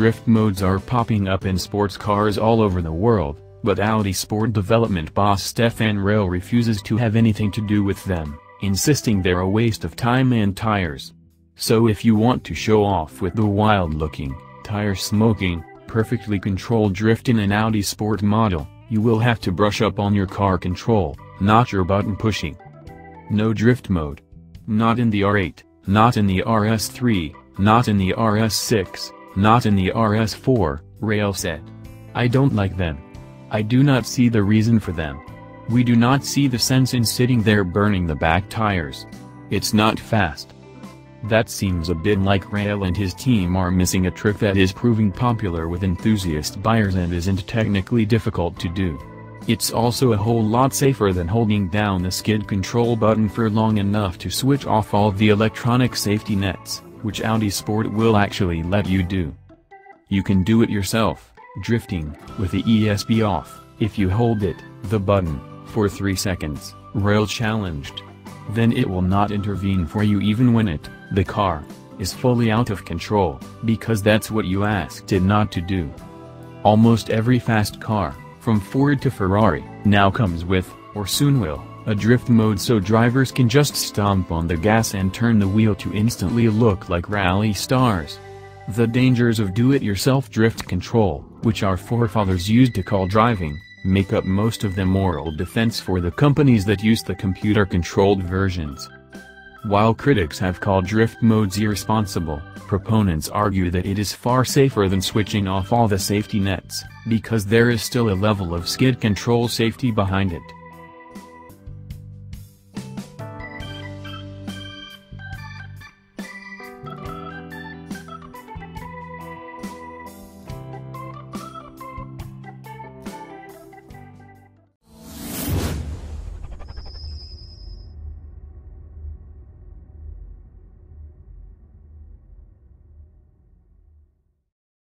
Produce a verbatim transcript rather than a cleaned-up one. drift modes are popping up in sports cars all over the world, but Audi Sport development boss Stephan Reil refuses to have anything to do with them, insisting they're a waste of time and tires. So if you want to show off with the wild-looking, tire-smoking, perfectly controlled drift in an Audi Sport model, you will have to brush up on your car control, not your button pushing. No drift mode. Not in the R eight, not in the R S three, not in the R S six, not in the R S four, Reil said. I don't like them. I do not see the reason for them. We do not see the sense in sitting there burning the back tires. It's not fast. That seems a bit like Reil and his team are missing a trick that is proving popular with enthusiast buyers and isn't technically difficult to do. It's also a whole lot safer than holding down the skid control button for long enough to switch off all the electronic safety nets, which Audi Sport will actually let you do. You can do it yourself, drifting, with the E S P off, if you hold it, the button, for three seconds, Reil challenged. Then it will not intervene for you even when it, the car, is fully out of control, because that's what you asked it not to do. Almost every fast car, from Ford to Ferrari, now comes with, or soon will, a drift mode so drivers can just stomp on the gas and turn the wheel to instantly look like rally stars. The dangers of do-it-yourself drift control, which our forefathers used to call driving, make up most of the moral defense for the companies that use the computer-controlled versions. While critics have called drift modes irresponsible, proponents argue that it is far safer than switching off all the safety nets, because there is still a level of skid control safety behind it.